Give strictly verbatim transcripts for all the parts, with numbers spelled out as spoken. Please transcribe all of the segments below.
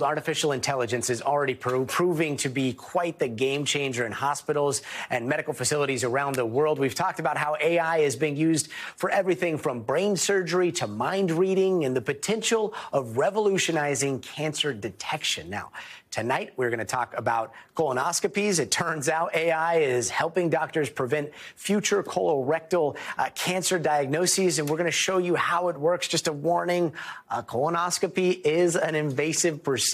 Well, artificial intelligence is already pro proving to be quite the game changer in hospitals and medical facilities around the world. We've talked about how A I is being used for everything from brain surgery to mind reading and the potential of revolutionizing cancer detection. Now, tonight, we're going to talk about colonoscopies. It turns out A I is helping doctors prevent future colorectal uh, cancer diagnoses, and we're going to show you how it works. Just a warning, a colonoscopy is an invasive procedure.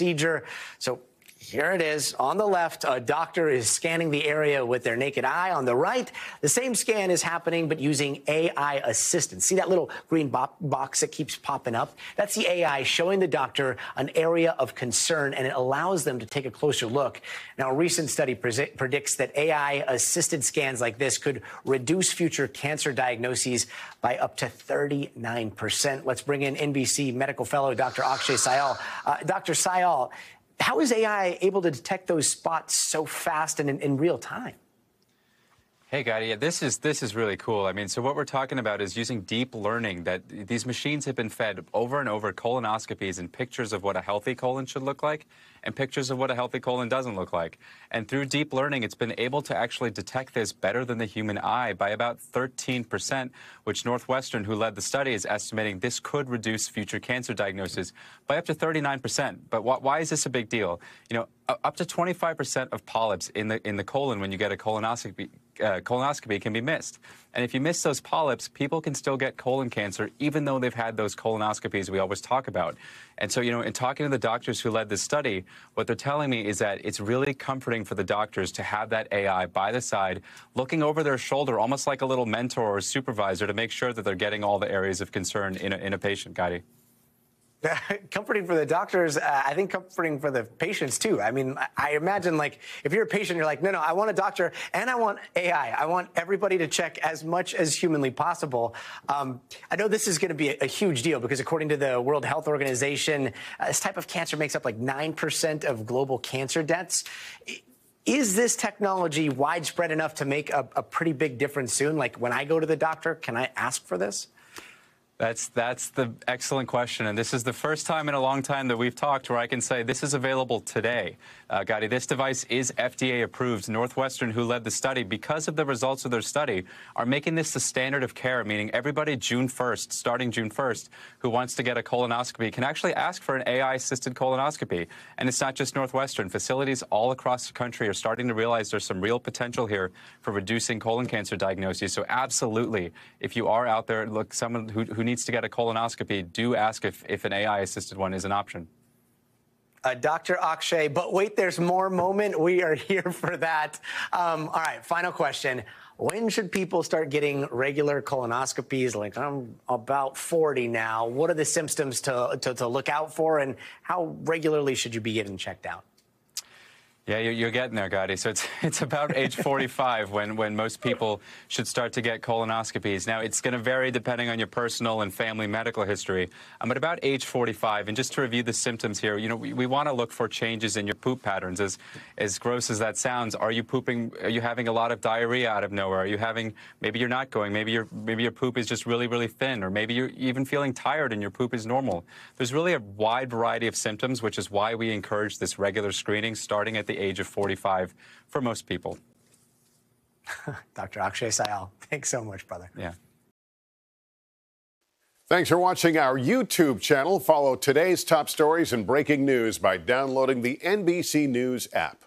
So here it is. On the left, a doctor is scanning the area with their naked eye. On the right, the same scan is happening, but using A I assistance. See that little green box that keeps popping up? That's the A I showing the doctor an area of concern, and it allows them to take a closer look. Now, a recent study predicts that A I-assisted scans like this could reduce future cancer diagnoses by up to thirty-nine percent. Let's bring in N B C medical fellow Doctor Akshay Syal. Uh, Doctor Syal, how is A I able to detect those spots so fast and in, in real time? Hey, Gadi, this is, this is really cool. I mean, so what we're talking about is using deep learning that these machines have been fed over and over colonoscopies and pictures of what a healthy colon should look like and pictures of what a healthy colon doesn't look like. And through deep learning, it's been able to actually detect this better than the human eye by about thirteen percent, which Northwestern, who led the study, is estimating this could reduce future cancer diagnosis by up to thirty-nine percent. But wh- why is this a big deal? You know, up to twenty-five percent of polyps in the, in the colon when you get a colonoscopy Uh, colonoscopy can be missed. And if you miss those polyps, people can still get colon cancer, even though they've had those colonoscopies we always talk about. And so, you know, in talking to the doctors who led this study, what they're telling me is that it's really comforting for the doctors to have that A I by the side, looking over their shoulder, almost like a little mentor or supervisor to make sure that they're getting all the areas of concern in a, in a patient, Gadi. Comforting for the doctors, uh, I think comforting for the patients, too. I mean, I imagine, like, if you're a patient, you're like, no, no, I want a doctor and I want A I. I want everybody to check as much as humanly possible. Um, I know this is going to be a, a huge deal because, according to the World Health Organization, uh, this type of cancer makes up like nine percent of global cancer deaths. Is this technology widespread enough to make a, a pretty big difference soon? Like, when I go to the doctor, can I ask for this? That's, that's the excellent question, and this is the first time in a long time that we've talked where I can say this is available today. Uh, Gadi, this device is F D A approved. Northwestern, who led the study, because of the results of their study, are making this the standard of care, meaning everybody June first, starting June first, who wants to get a colonoscopy can actually ask for an A I-assisted colonoscopy. And it's not just Northwestern. Facilities all across the country are starting to realize there's some real potential here for reducing colon cancer diagnoses. So absolutely, if you are out there, look, someone who, who needs to get a colonoscopy, do ask if, if an A I-assisted one is an option. Uh, Doctor Akshay, but wait, there's more moment. We are here for that. Um, all right, final question. When should people start getting regular colonoscopies? Like, I'm about forty now. What are the symptoms to, to, to look out for, and how regularly should you be getting checked out? Yeah, you're getting there, Gadi. So it's it's about age forty-five when, when most people should start to get colonoscopies. Now, it's going to vary depending on your personal and family medical history. Um, but about age forty-five, and just to review the symptoms here, you know, we, we want to look for changes in your poop patterns. As as gross as that sounds, are you pooping? Are you having a lot of diarrhea out of nowhere? Are you having? Maybe you're not going. Maybe your maybe your poop is just really really thin, or maybe you're even feeling tired and your poop is normal. There's really a wide variety of symptoms, which is why we encourage this regular screening starting at the age of forty-five for most people. Doctor Akshay Syal, thanks so much, brother. Yeah. Thanks for watching our YouTube channel. Follow today's top stories and breaking news by downloading the N B C News app.